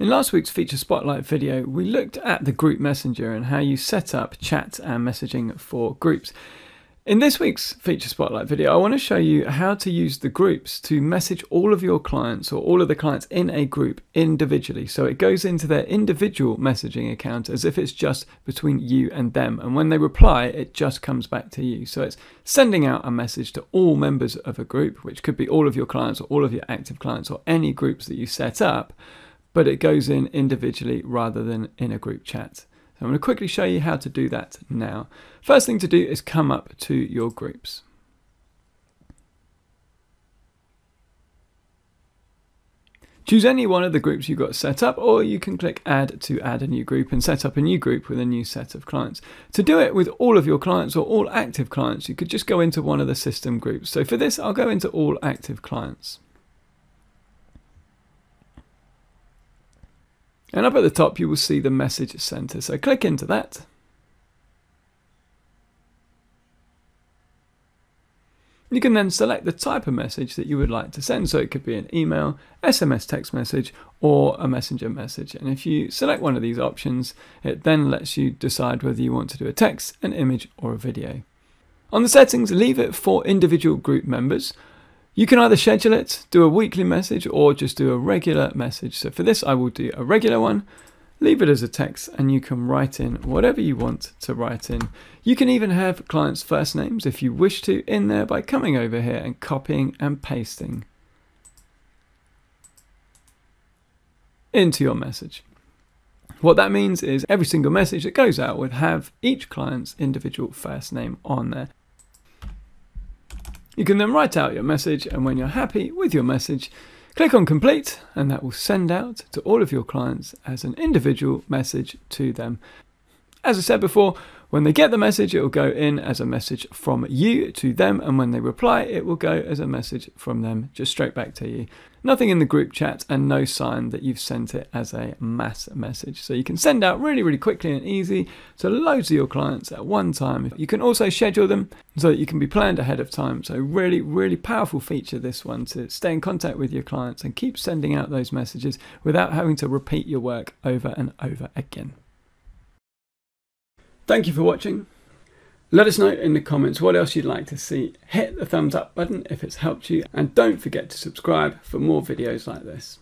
In last week's Feature Spotlight video, we looked at the group messenger and how you set up chat and messaging for groups. In this week's Feature Spotlight video, I want to show you how to use the groups to message all of your clients or all of the clients in a group individually. So it goes into their individual messaging account as if it's just between you and them. And when they reply, it just comes back to you. So it's sending out a message to all members of a group, which could be all of your clients or all of your active clients or any groups that you set up. But it goes in individually rather than in a group chat. I'm going to quickly show you how to do that now. First thing to do is come up to your groups. Choose any one of the groups you've got set up, or you can click Add to add a new group and set up a new group with a new set of clients. To do it with all of your clients or all active clients, you could just go into one of the system groups. So for this, I'll go into all active clients. And up at the top, you will see the message center. So click into that. You can then select the type of message that you would like to send. So it could be an email, SMS text message, or a messenger message. And if you select one of these options, it then lets you decide whether you want to do a text, an image, or a video. On the settings, leave it for individual group members. You can either schedule it, do a weekly message, or just do a regular message. So for this, I will do a regular one, leave it as a text, and you can write in whatever you want to write in. You can even have clients' first names, if you wish to, in there by coming over here and copying and pasting into your message. What that means is every single message that goes out would have each client's individual first name on there. You can then write out your message, and when you're happy with your message, click on complete, and that will send out to all of your clients as an individual message to them. As I said before, when they get the message, it will go in as a message from you to them, and when they reply, it will go as a message from them just straight back to you. Nothing in the group chat, and no sign that you've sent it as a mass message. So you can send out really, really quickly and easy to loads of your clients at one time. You can also schedule them so that you can be planned ahead of time. So really, really powerful feature, this one, to stay in contact with your clients and keep sending out those messages without having to repeat your work over and over again. Thank you for watching. Let us know in the comments what else you'd like to see. Hit the thumbs up button if it's helped you, and don't forget to subscribe for more videos like this.